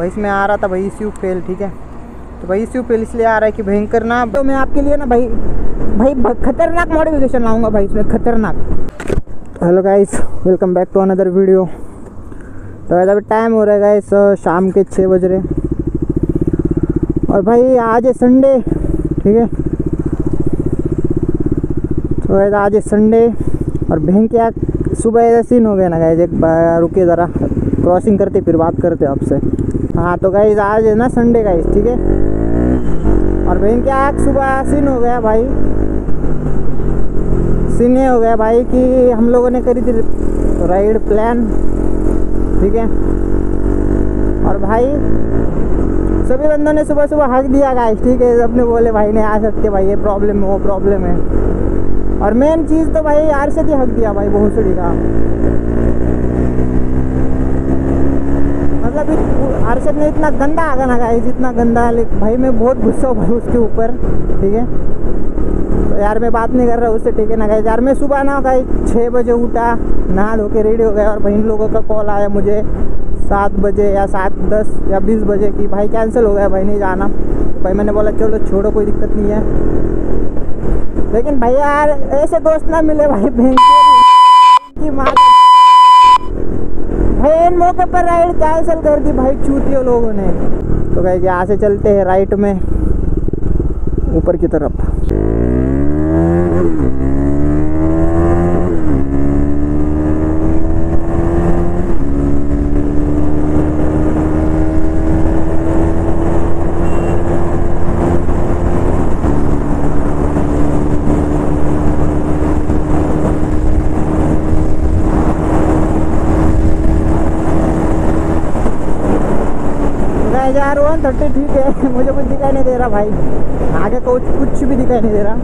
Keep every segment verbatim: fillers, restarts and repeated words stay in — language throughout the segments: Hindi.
भाई इसमें आ रहा था भाई इश्यू फेल, ठीक है। तो भाई इश्यू फेल इसलिए आ रहा है कि भयंकर ना, तो मैं आपके लिए ना भाई भाई खतरनाक मॉडिफिकेशन लाऊंगा भाई इसमें, खतरनाक। Hello guys, welcome back to another video. तो वैसे अभी टाइम हो रहा है गाइस शाम के छः बज रहे, और भाई आज है संडे, ठीक है। तो वैसे आज है संडे और भयंकर सुबह ऐसा सीन हो गया ना गाइस। एक बार रुके ज़रा, क्रॉसिंग करते फिर बात करते आपसे। हाँ तो गाइस आज है ना संडे गाइस, ठीक है। और बहन क्या आज सुबह सीन हो गया भाई, सीन ये हो गया भाई कि हम लोगों ने करी थी राइड प्लान, ठीक है। और भाई सभी बंदों ने सुबह सुबह हक दिया गाइस, ठीक है। अपने बोले भाई नहीं आ सकते भाई, ये प्रॉब्लम है वो प्रॉब्लम है। और मेन चीज़ तो भाई यार से हक दिया भाई भोसड़ी का, मतलब आरशद ने इतना गंदा आ गया ना गाइस, इतना गंदा भाई मैं बहुत गुस्सा हूँ भाई उसके ऊपर, ठीक है। तो यार मैं बात नहीं कर रहा उससे, ठीक है ना गाइस। यार मैं सुबह ना गाइस छः बजे उठा, नहा धो के रेडी हो गया, और भाई इन लोगों का कॉल आया मुझे सात बजे या सात दस या बीस बजे कि भाई कैंसिल हो गया भाई नहीं जाना। तो भाई मैंने बोला चलो छोड़ो कोई दिक्कत नहीं है, लेकिन भाई यार ऐसे दोस्त ना मिले भाई बहन की माँ भाई। इन मौके पर राइड कैंसिल कर दी भाई चूतियों लोगों ने। तो गाइस यहाँ से चलते हैं राइट में ऊपर की तरफ। यार वन थर्टी ठीक है, मुझे कुछ दिखाई नहीं दे रहा भाई आगे, कुछ कुछ भी दिखाई नहीं दे रहा।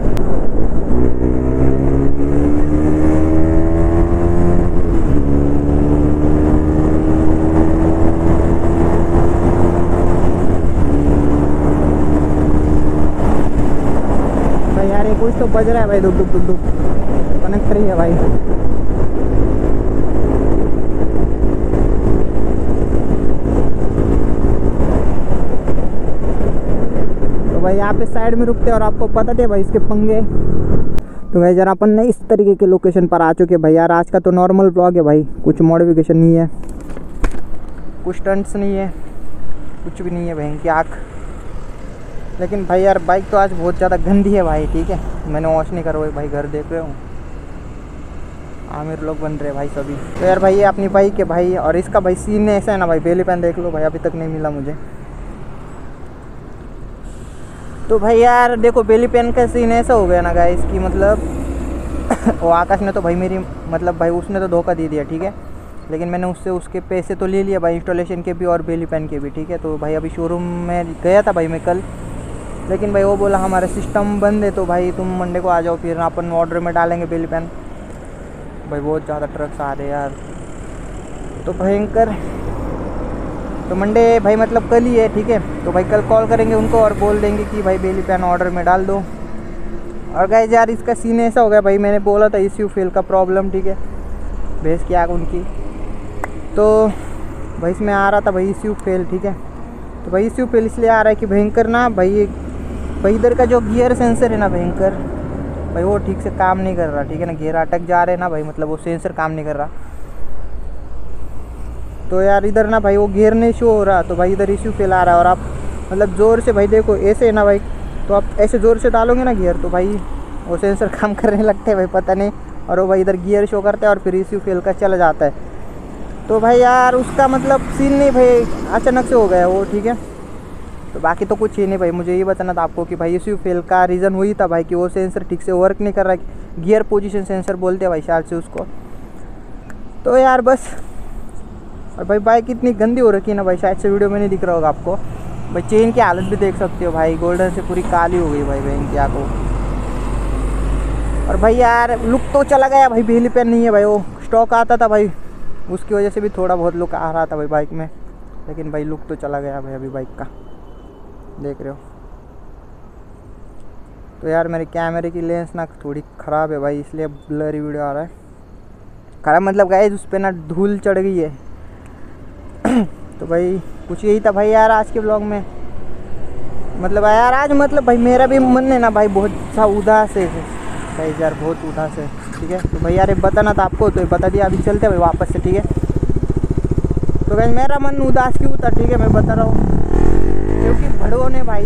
भाई यार ये कुछ तो बज रहा है भाई, दुख दुख दुख दुख कनेक्टर ही है भाई। भाई यहाँ पे साइड में रुकते हैं और आपको पता है भाई इसके पंगे। तो भाई जरा अपन ने इस तरीके के लोकेशन पर आ चुके हैं भाई। यार आज का तो नॉर्मल ब्लॉग है भाई, कुछ मॉडिफिकेशन नहीं है, कुछ टंट्स नहीं है, कुछ भी नहीं है भाई की आँख। लेकिन भाई यार बाइक तो आज बहुत ज़्यादा गंदी है भाई, ठीक है। मैंने वॉश नहीं करवाई भाई, घर देख रहे हो आमिर लोग बन रहे भाई सभी। तो यार भाई ये अपनी बाइक है भाई, और इसका भाई सीन ऐसा है ना भाई, पहले पैन देख लो भाई अभी तक नहीं मिला मुझे। तो भाई यार देखो बेली पेन का सीन ऐसा हो गया ना गाइस कि मतलब वो आकाश ने तो भाई मेरी मतलब भाई उसने तो धोखा दे दिया, ठीक है। लेकिन मैंने उससे उसके पैसे तो ले लिए भाई इंस्टॉलेशन के भी और बेली पेन के भी, ठीक है। तो भाई अभी शोरूम में गया था भाई मैं कल, लेकिन भाई वो बोला हमारा सिस्टम बंद है, तो भाई तुम मंडे को आ जाओ फिर अपन ऑर्डर में डालेंगे बेली पेन। भाई बहुत ज़्यादा ट्रक्स आ रहे यार, तो भयंकर। तो मंडे भाई मतलब कल ही है, ठीक है। तो भाई कल कॉल करेंगे उनको और बोल देंगे कि भाई बेली पेन ऑर्डर में डाल दो। और गाइस यार इसका सीन ऐसा हो गया भाई, मैंने बोला था इश्यू फेल का प्रॉब्लम, ठीक है। भेज के आग उनकी, तो भाई इसमें आ रहा था भाई इश्यू फेल, ठीक है। तो भाई इश्यू फेल इसलिए आ रहा है कि भयंकर ना भाई भाई इधर का जो गियर सेंसर है ना भयंकर भाई वो ठीक से काम नहीं कर रहा, ठीक है ना। गियर अटक जा रहे ना भाई, मतलब वो सेंसर काम नहीं कर रहा। तो यार इधर ना भाई वो गियर नहीं शो हो रहा, तो भाई इधर इश्यू फेल आ रहा है। और आप मतलब ज़ोर से भाई देखो ऐसे ना भाई, तो आप ऐसे ज़ोर से डालोगे ना गियर, तो भाई वो सेंसर काम करने लगते हैं भाई पता नहीं, और वो भाई इधर गियर शो करता है और फिर इश्यू फेल का चला जाता है। तो भाई यार उसका मतलब सीन नहीं भाई अचानक से हो गया वो, ठीक है। तो बाकी तो कुछ ही नहीं भाई, मुझे ये बताना था आपको कि भाई इश्यू फेल का रीज़न वही था भाई कि वो सेंसर ठीक से वर्क नहीं कर रहा, गियर पोजिशन सेंसर बोलते हैं भाई शायद से उसको। तो यार बस, और भाई बाइक इतनी गंदी हो रखी है ना भाई, शायद से वीडियो में नहीं दिख रहा होगा आपको भाई। चेन की हालत भी देख सकते हो भाई, गोल्डन से पूरी काली हो गई भाई बहन की आंखों। और भाई यार लुक तो चला गया भाई, बेली पेन नहीं है भाई, वो स्टॉक आता था भाई उसकी वजह से भी थोड़ा बहुत लुक आ रहा था भाई बाइक में, लेकिन भाई लुक तो चला गया भाई अभी बाइक का, देख रहे हो। तो यार मेरे कैमरे की लेंस ना थोड़ी ख़राब है भाई, इसलिए ब्लरी वीडियो आ रहा है। ख़राब मतलब गाइस उस पर ना धूल चढ़ गई है। तो भाई कुछ यही था भाई यार आज के ब्लॉग में। मतलब यार आज मतलब भाई मेरा भी मन है ना भाई, बहुत सा उदास है भाई यार, बहुत उदास है। ठीक है तो भाई यार बताना था आपको, तो बता दिया। अभी चलते भाई वापस से, ठीक है। तो भाई मेरा मन उदास क्यों था, ठीक है मैं बता रहा हूँ, क्योंकि भड़वों ने भाई,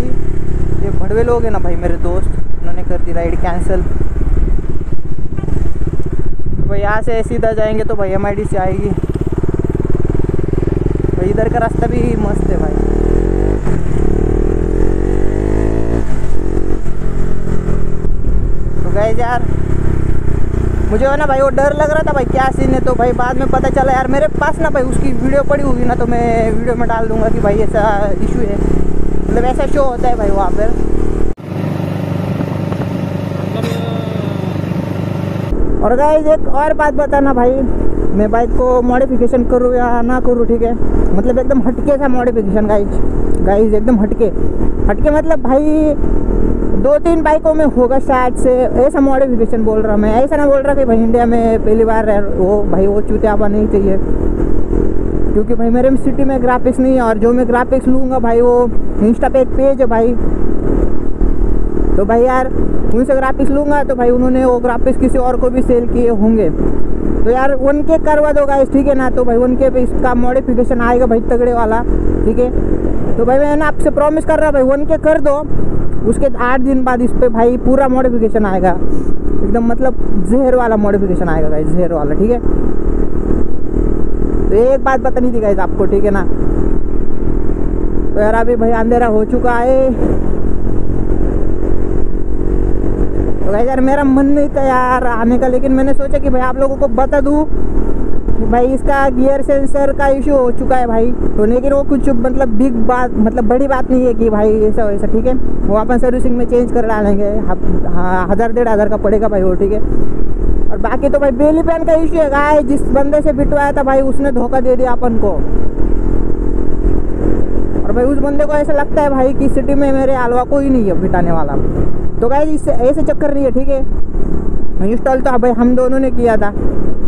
ये भड़वे लोग हैं ना भाई मेरे दोस्त, उन्होंने कर दी राइड कैंसिल। तो भाई यहाँ से सीधा जाएंगे तो भाई एम आई डी से आएगी। भाई इधर का रास्ता भी मस्त है भाई। तो गाइस यार मुझे है ना भाई वो डर लग रहा था भाई क्या सीन है, तो भाई बाद में पता चला यार मेरे पास ना भाई उसकी वीडियो पड़ी होगी ना, तो मैं वीडियो में डाल दूंगा कि भाई ऐसा इशू है, मतलब ऐसा शो होता है भाई वहाँ पर। और गाइस एक और बात बताना भाई, मैं बाइक को मॉडिफिकेशन करूँ या ना करूँ, ठीक है मतलब एकदम हटके सा मॉडिफिकेशन गाइस, गाइस एकदम हटके हटके मतलब भाई दो तीन बाइकों में होगा शायद से ऐसा मॉडिफिकेशन बोल रहा मैं। ऐसा ना बोल रहा कि भाई इंडिया में पहली बार वो भाई वो चूतियापा नहीं चाहिए, क्योंकि भाई मेरे सिटी में ग्राफिक्स नहीं है, और जो मैं ग्राफिक्स लूँगा भाई वो इंस्टा पे एक पेज है भाई, तो भाई यार उनसे ग्राफिक्स लूँगा, तो भाई उन्होंने वो ग्राफिक्स किसी और को भी सेल किए होंगे, तो यार वन के करवा दो गाइस, ठीक है ना। तो भाई वन के पे इसका मॉडिफिकेशन आएगा भाई तगड़े वाला, ठीक है। तो भाई मैं ना आपसे प्रॉमिस कर रहा भाई वन के कर दो, उसके आठ दिन बाद इस पर भाई पूरा मॉडिफिकेशन आएगा, एकदम मतलब जहर वाला मॉडिफिकेशन आएगा गाइस, जहर वाला, ठीक है। तो एक बात बतानी थी गाइस आपको, ठीक है ना। तो यार अभी भाई अंधेरा हो चुका है, तो यार मेरा मन नहीं था यार आने का, लेकिन मैंने सोचा कि भाई आप लोगों को बता दूँ भाई इसका गियर सेंसर का इशू हो चुका है भाई, तो लेकिन वो कुछ मतलब बिग बात मतलब बड़ी बात नहीं है कि भाई ऐसा वैसा, ठीक है वो अपन सर्विसिंग में चेंज कर डालेंगे, हाँ हज़ार डेढ़ हज़ार का पड़ेगा भाई वो, ठीक है। और बाकी तो भाई बेली पैन का इशू है गाइस, जिस बंदे से बिटवाया था भाई उसने धोखा दे दिया अपन को, और भाई उस बंदे को ऐसा लगता है भाई कि सिटी में मेरे हलवा कोई नहीं है बिटाने वाला, तो गाइस इससे ऐसे चक्कर नहीं है, ठीक है। इंस्टॉल तो भाई हम दोनों ने किया था,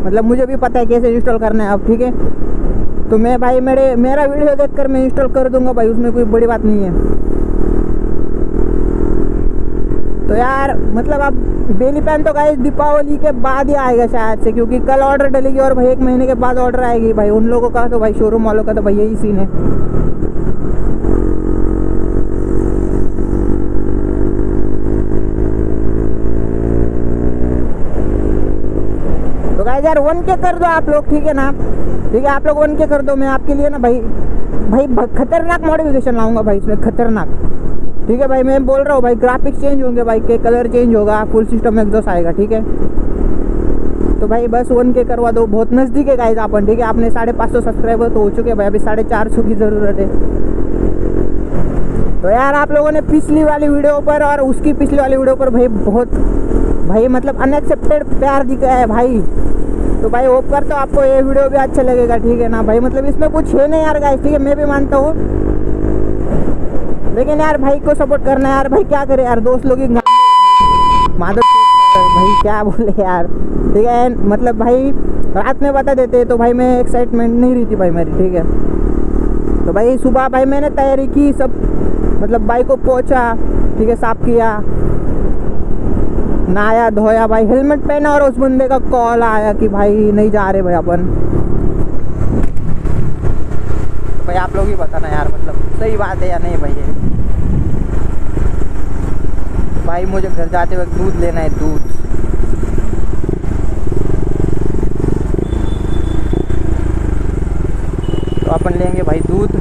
मतलब मुझे भी पता है कैसे इंस्टॉल करना है अब, ठीक है। तो मैं भाई मेरे मेरा वीडियो देखकर मैं इंस्टॉल कर दूंगा भाई, उसमें कोई बड़ी बात नहीं है। तो यार मतलब अब बेली पैन तो गाइस दीपावली के बाद ही आएगा शायद से, क्योंकि कल ऑर्डर डलेगी और भाई एक महीने के बाद ऑर्डर आएगी भाई उन लोगों का, तो भाई शोरूम वालों का तो भाई यही सीन है। यार वन के कर दो आप लोग, ठीक है ना, ठीक है आप लोग वन के कर दो। मैं आपके लिए ना भाई भाई खतरनाक मॉडिफिकेशन लाऊंगा भाई इसमें, खतरनाक, ठीक है भाई मैं बोल रहा हूँ भाई। ग्राफिक्स चेंज होंगे भाई के, कलर चेंज होगा, फुल सिस्टम एग्जॉस्ट आएगा, ठीक है। तो भाई बस वन के करवा दो, बहुत नज़दीक है गाइस अपन, ठीक है। आपने साढ़े पाँच सौ सब्सक्राइबर तो हो चुके हैं भाई, अभी साढ़े चार सौ की ज़रूरत है। तो यार आप लोगों ने पिछली वाली वीडियो पर और उसकी पिछली वाली वीडियो पर भाई बहुत भाई मतलब अनएक्सेप्टेड प्यार दिखाया है भाई, तो भाई होप करता हूँ आपको ये वीडियो भी अच्छा लगेगा, ठीक है ना भाई। मतलब इसमें कुछ है नहीं यार गाइस, ठीक है मैं भी मानता हूँ, लेकिन यार भाई को सपोर्ट करना है यार, भाई क्या करे यार, दोस्त लोग माधव भाई क्या बोले यार, ठीक है। मतलब भाई रात में बता देते तो भाई मैं एक्साइटमेंट नहीं रहती भाई मेरी, ठीक है। तो भाई सुबह भाई मैंने तैयारी की सब, मतलब बाइक को पोंछा, ठीक है साफ किया, नहाया धोया भाई, हेलमेट पहना, और उस बंदे का कॉल आया कि भाई नहीं जा रहे भाई अपन। तो भाई आप लोग ही बताना यार मतलब सही बात है या नहीं भाई ये। भाई मुझे घर जाते वक्त दूध लेना है, दूध। तो अपन लेंगे भाई दूध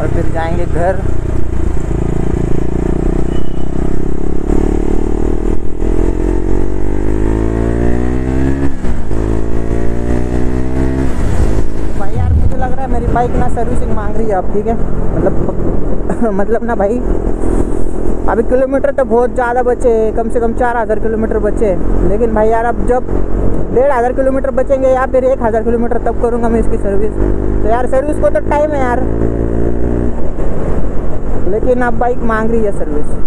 और फिर जाएंगे घर। बाइक ना सर्विसिंग मांग रही है आप, ठीक है मतलब मतलब ना भाई अभी किलोमीटर तो बहुत ज़्यादा बचे, कम से कम चार हज़ार किलोमीटर बचे, लेकिन भाई यार अब जब डेढ़ हज़ार किलोमीटर बचेंगे या फिर एक हज़ार किलोमीटर तब करूँगा मैं इसकी सर्विस। तो यार सर्विस को तो टाइम है यार, लेकिन आप बाइक मांग रही है सर्विस।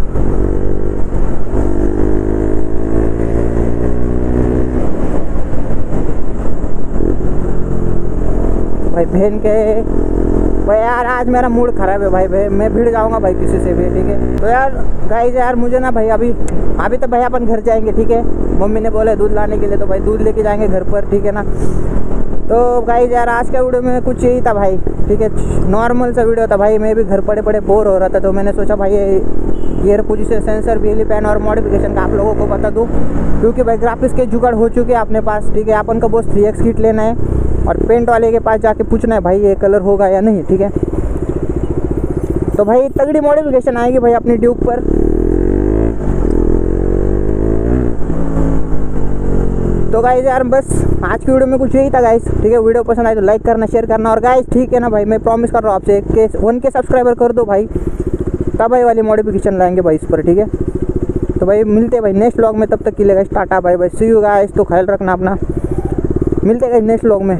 भाई बहन के भाई यार आज मेरा मूड खराब है भाई भाई मैं भिड़ जाऊंगा भाई किसी से भी, ठीक है। तो यार गाइस यार मुझे ना भाई अभी अभी तो भाई अपन घर जाएंगे, ठीक है। मम्मी ने बोला दूध लाने के लिए तो भाई दूध लेके जाएंगे घर पर, ठीक है ना। तो गाइस यार आज का वीडियो में कुछ यही था भाई, ठीक है, नॉर्मल सा वीडियो था भाई। मैं भी घर पड़े पड़े बोर हो रहा था तो मैंने सोचा भाई gear position sensor belly pan और मॉडिफिकेशन का आप लोगों को बता दूं, क्योंकि भाई ग्राफिक्स के जुगाड़ हो चुके हैं अपने पास, ठीक है। अपन को बस थ्री एक्स किट लेना है और पेंट वाले के पास जाके पूछना है भाई ये कलर होगा या नहीं, ठीक है। तो भाई तगड़ी मॉडिफिकेशन आएगी भाई अपनी ड्यूक पर। तो गाइस यार बस आज की वीडियो में कुछ यही था गाइस, ठीक है। वीडियो पसंद आए तो लाइक करना, शेयर करना और गाइस ठीक है ना भाई, मैं प्रॉमिस कर रहा हूँ आपसे के वन के सब्सक्राइबर कर दो भाई, तब भाई वाली मॉडिफिकेशन लाएंगे भाई इस पर, ठीक है। तो भाई मिलते हैं भाई नेक्स्ट व्लॉग में, तब तक के लिए guys tata bye bye, see you guys. तो ख्याल रखना अपना, मिलते हैं गाइस नेक्स्ट व्लॉग में।